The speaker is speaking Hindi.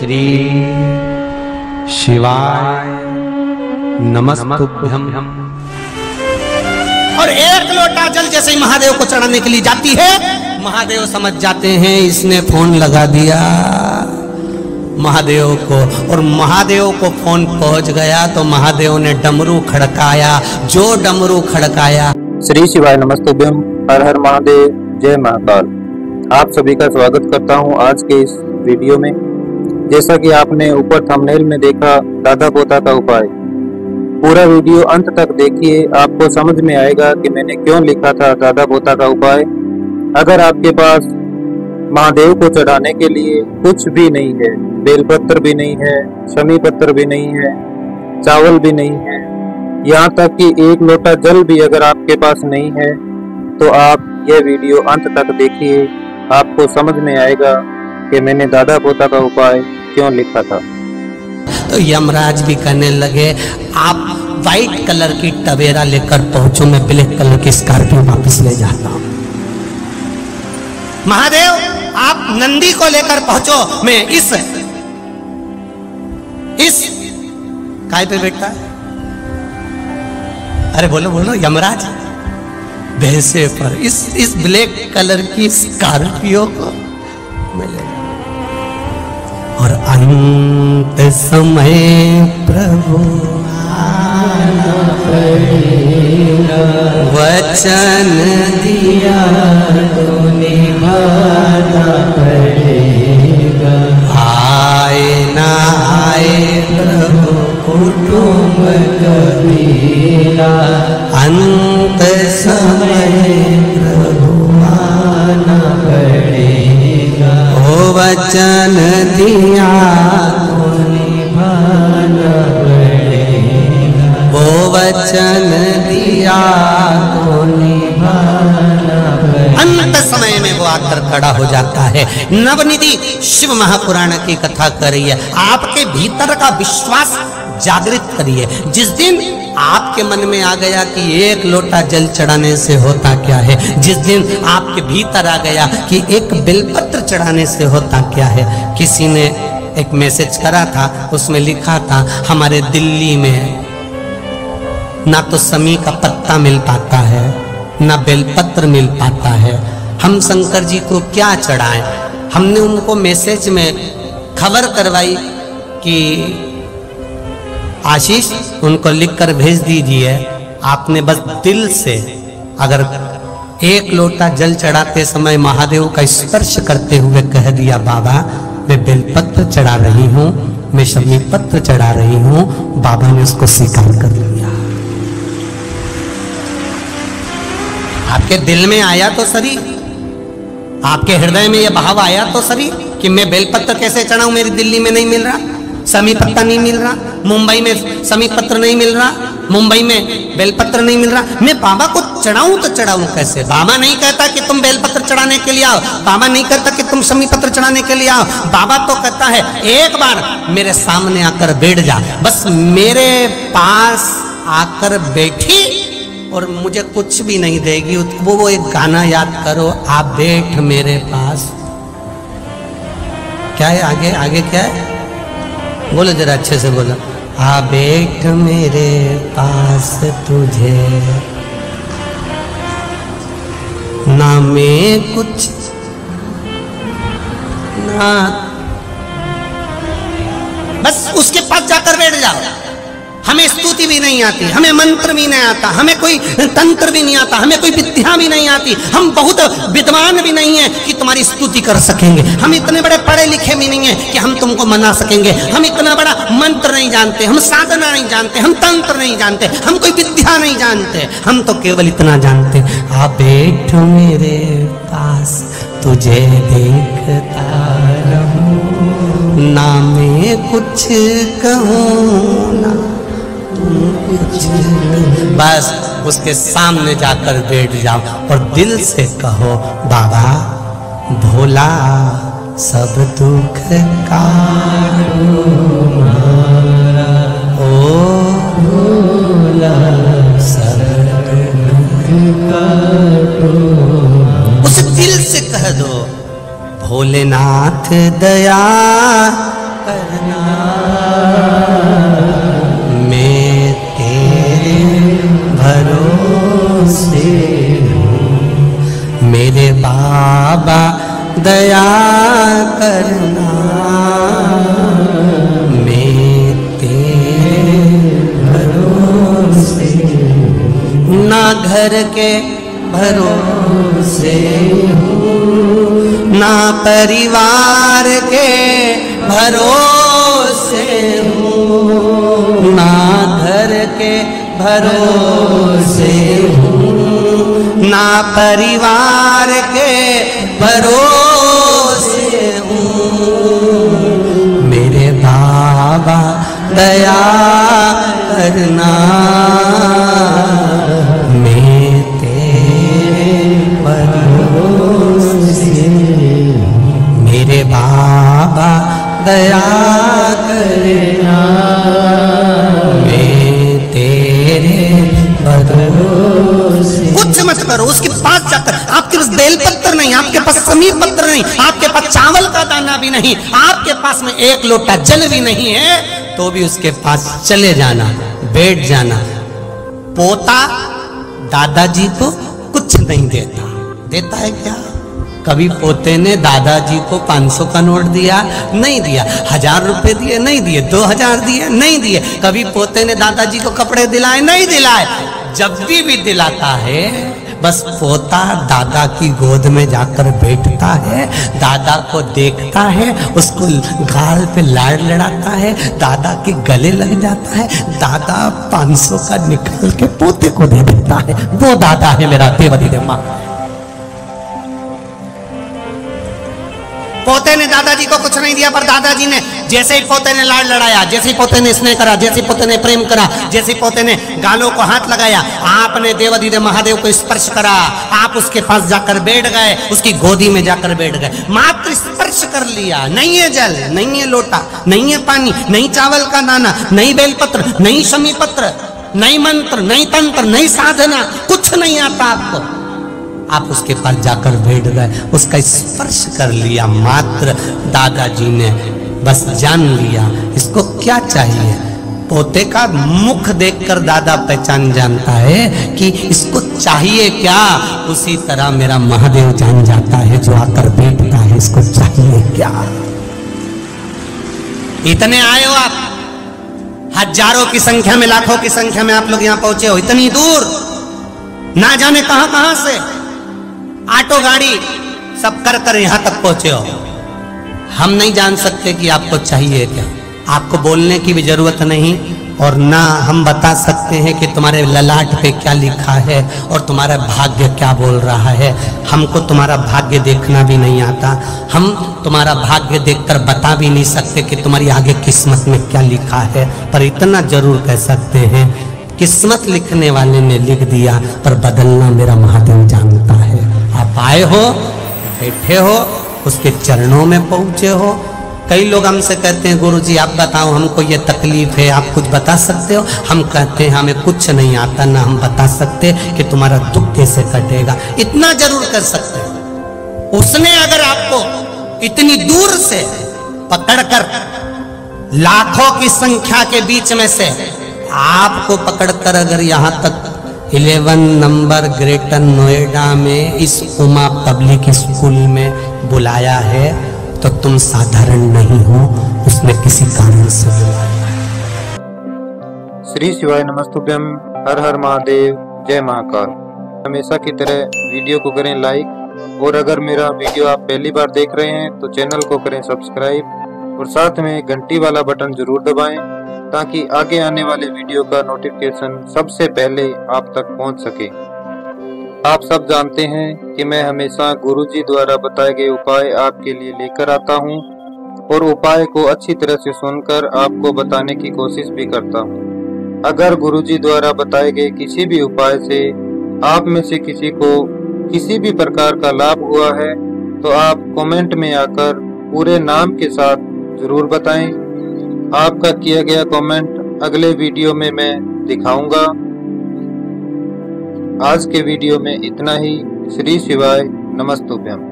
श्री शिवाय नमस्तुभ्यं। और एक लोटा जल जैसे ही महादेव को चढ़ाने के लिए जाती है, महादेव समझ जाते हैं इसने फोन लगा दिया महादेव को, और महादेव को फोन पहुंच गया तो महादेव ने डमरू खड़काया। जो डमरू खड़काया, श्री शिवाय नमस्तुभ्यं, हर हर महादेव, जय महाकाल। आप सभी का स्वागत करता हूं आज के इस वीडियो में। जैसा कि आपने ऊपर थंबनेल में देखा, दादा पोता का उपाय, पूरा वीडियो अंत तक देखिए, आपको समझ में आएगा कि मैंने क्यों लिखा था दादा पोता का उपाय। अगर आपके पास महादेव को चढ़ाने के लिए कुछ भी नहीं है, बेलपत्र भी नहीं है, शमी पत्र भी नहीं है, चावल भी नहीं है, यहाँ तक कि एक लोटा जल भी अगर आपके पास नहीं है, तो आप यह वीडियो अंत तक देखिए, आपको समझ में आएगा कि मैंने दादा पोता का उपाय क्यों लिखा था। तो यमराज भी कहने लगे आप व्हाइट कलर की टवेरा लेकर पहुंचो, मैं ब्लैक कलर की स्कॉर्पियो वापस ले जाता हूँ। महादेव आप नंदी को लेकर पहुंचो, मैं इस काय पे बैठता है, अरे बोलो बोलो यमराज, भैंसे पर इस ब्लैक कलर की स्कॉर्पियो को मिले। और अंत समय प्रभु वचन दिया तो निभाना पड़ेगा, आए ना आए प्रभु कुटुम्ब कबीरा, अंत समय प्रभु आना पड़ेगा, ओ वचन दिया तो निभाना पड़ेगा, ओ वचन दिया तो निभाना पड़ेगा। अंत समय में वो आकर खड़ा हो जाता है। नवनिधि शिव महापुराण की कथा करिए, आपके भीतर का विश्वास जागृत करिए। जिस दिन आपके मन में आ गया कि एक लोटा जल चढ़ाने से होता क्या है, जिस दिन आपके भीतर आ गया कि एक बेलपत्र चढ़ाने से होता क्या है। किसी ने एक मैसेज करा था, उसमें लिखा था हमारे दिल्ली में ना तो शमी का पत्ता मिल पाता है ना बेलपत्र मिल पाता है, हम शंकर जी को क्या चढ़ाएं। हमने उनको मैसेज में खबर करवाई कि आशीष उनको लिखकर भेज दीजिए, आपने बस दिल से अगर एक लोटा जल चढ़ाते समय महादेव का स्पर्श करते हुए कह दिया बाबा मैं बेलपत्र चढ़ा रही हूँ, मैं शमी पत्र चढ़ा रही हूँ, बाबा ने उसको स्वीकार कर लिया। आपके दिल में आया तो सही, आपके हृदय में यह भाव आया तो सही कि मैं बेलपत्र कैसे चढ़ाऊं, मेरी दिल्ली में नहीं मिल रहा, शमी पत्ता नहीं मिल रहा, मुंबई में शमी पत्र नहीं मिल रहा, मुंबई में बेलपत्र नहीं मिल रहा, मैं बाबा को चढ़ाऊं तो चढ़ाऊं कैसे। बाबा नहीं कहता कि तुम बेलपत्र चढ़ाने के लिए आओ, बाबा नहीं कहता कि तुम शमी पत्र चढ़ाने के लिए आओ, बाबा तो कहता है एक बार मेरे सामने आकर बैठ जा, बस मेरे पास आकर बैठी और मुझे कुछ भी नहीं देगी। वो एक गाना याद करो, आप बैठ मेरे पास, क्या है आगे, आगे क्या है बोलो जरा अच्छे से बोलो, आ बैठ मेरे पास, तुझे ना मैं कुछ ना, बस उसके पास जाकर बैठ जाओ। हमें स्तुति भी नहीं आती, हमें मंत्र भी नहीं आता, हमें कोई तंत्र भी नहीं आता, हमें कोई विद्या भी नहीं आती, हम बहुत विद्वान भी नहीं है कि तुम्हारी स्तुति कर सकेंगे, हम इतने बड़े पढ़े लिखे भी नहीं है कि हम तुमको मना सकेंगे, हम इतना बड़ा मंत्र नहीं जानते, हम साधना नहीं जानते, हम तंत्र नहीं जानते, हम कोई विद्या नहीं जानते, हम तो केवल इतना जानते आ बैठ मेरे पास, तुझे देखता रहूं, ना मैं कुछ कहूं ना कुछ, बस उसके सामने जाकर बैठ जाओ और दिल से कहो बाबा भोला सब दुख काढ़ो मारा, ओ भोला सब दुख काढ़ो। उस दिल से कह दो भोलेनाथ दया करना, मैं तेरे भरोसे हूँ। मेरे बाबा दया करना, मैं तेरे भरोसे हूँ। ना घर के भरोसे हूँ, ना परिवार के भरोसे हूँ, ना घर के भरोसे हूँ, ना परिवार के भरोसे हूँ। मेरे बाबा दया करना, बाबा दया करना, मैं तेरे भरोसे। कुछ मत करो, उसके पास जाकर आपके पास बेलपत्र नहीं, आपके पास शमी पत्र नहीं, आपके पास चावल का दाना भी नहीं, आपके पास में एक लोटा जल भी नहीं है, तो भी उसके पास चले जाना, बैठ जाना। पोता दादाजी को कुछ नहीं देता, देता है क्या? कभी पोते ने दादाजी को 500 का नोट दिया? नहीं दिया। 1000 रुपए दिए? नहीं दिए। 2000 दिए? नहीं दिए। कभी पोते ने दादाजी को कपड़े दिलाए? नहीं दिलाए। जब भी दिलाता है, बस पोता दादा की गोद में जाकर बैठता है, दादा को देखता है, उसको गाल पे लाड़ लड़ाता है, दादा के गले लग जाता है, दादा 500 का निकाल के पोते को दे देता है। वो दादा है मेरा देवरी देमा। पोते ने दादाजी को कुछ नहीं दिया, पर दादाजी ने जैसे ही पोते ने लाड़ लड़ाया, जैसे ही पोते ने स्नेह करा, जैसे ही पोते ने प्रेम करा, जैसे ही पोते ने गालों को हाथ लगाया, आपने देवाधिदेव महादेव को स्पर्श करा, आप उसके पास जाकर बैठ गए, उसकी गोदी में जाकर बैठ गए। मात्र स्पर्श कर लिया, नहीं है जल, नहीं है लोटा, नहीं है पानी, नहीं चावल का दाना, नहीं बेलपत्र, नहीं शमी पत्र, नहीं मंत्र, नहीं तंत्र, नहीं साधना, कुछ नहीं आता आपको, आप उसके पास जाकर बैठ गए, उसका स्पर्श कर लिया। मात्र दादाजी ने बस जान लिया इसको क्या चाहिए। पोते का मुख देखकर दादा पहचान जानता है कि इसको चाहिए क्या। उसी तरह मेरा महादेव जान जाता है, जो आकर बैठता है, इसको चाहिए क्या। इतने आए हो आप, हजारों की संख्या में, लाखों की संख्या में आप लोग यहाँ पहुंचे हो, इतनी दूर, ना जाने कहां से ऑटो गाड़ी सब कर कर यहां तक पहुंचे हो। हम नहीं जान सकते कि आपको चाहिए क्या। आपको बोलने की भी जरूरत नहीं, और ना हम बता सकते हैं कि तुम्हारे ललाट पे क्या लिखा है और तुम्हारा भाग्य क्या बोल रहा है। हमको तुम्हारा भाग्य देखना भी नहीं आता, हम तुम्हारा भाग्य देखकर बता भी नहीं सकते कि तुम्हारी आगे किस्मत में क्या लिखा है। पर इतना जरूर कह सकते हैं, किस्मत लिखने वाले ने लिख दिया, पर बदलना मेरा महादेव जानता है। आप आए हो, बैठे हो, उसके चरणों में पहुंचे हो। कई लोग हमसे कहते हैं, गुरुजी आप बताओ, हमको ये तकलीफ है, आप कुछ बता सकते हो? हम कहते हैं हमें कुछ नहीं आता, ना हम बता सकते कि तुम्हारा दुख कैसे कटेगा। इतना जरूर कर सकते हैं, उसने अगर आपको इतनी दूर से पकड़कर, लाखों की संख्या के बीच में से आपको पकड़कर अगर यहाँ तक 11 नंबर ग्रेटर नोएडा में इस उमा पब्लिक स्कूल में बुलाया है, तो तुम साधारण नहीं हो, उसने किसी कारण से बुलाया है। श्री शिवाय नमस्तुभ्यम। हर हर महादेव, जय महाकाल। हमेशा की तरह वीडियो को करें लाइक, और अगर मेरा वीडियो आप पहली बार देख रहे हैं तो चैनल को करें सब्सक्राइब, और साथ में घंटी वाला बटन जरूर दबाएं, ताकि आगे आने वाले वीडियो का नोटिफिकेशन सबसे पहले आप तक पहुंच सके। आप सब जानते हैं कि मैं हमेशा गुरुजी द्वारा बताए गए उपाय आपके लिए लेकर आता हूं, और उपाय को अच्छी तरह से सुनकर आपको बताने की कोशिश भी करता हूं। अगर गुरुजी द्वारा बताए गए किसी भी उपाय से आप में से किसी को किसी भी प्रकार का लाभ हुआ है, तो आप कमेंट में आकर पूरे नाम के साथ जरूर बताएं। आपका किया गया कमेंट अगले वीडियो में मैं दिखाऊंगा। आज के वीडियो में इतना ही। श्री शिवाय नमस्तुभ्यम।